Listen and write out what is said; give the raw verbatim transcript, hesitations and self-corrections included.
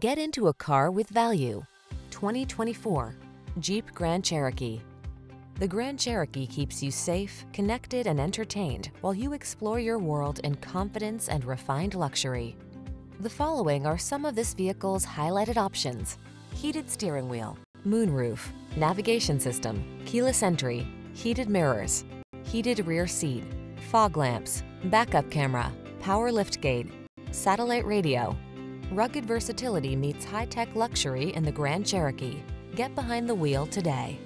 Get into a car with value. twenty twenty-four Jeep Grand Cherokee. The Grand Cherokee keeps you safe, connected, and entertained while you explore your world in confidence and refined luxury. The following are some of this vehicle's highlighted options: heated steering wheel, moonroof, navigation system, keyless entry, heated mirrors, heated rear seat, fog lamps, backup camera, power liftgate, satellite radio. Rugged versatility meets high-tech luxury in the Grand Cherokee. Get behind the wheel today.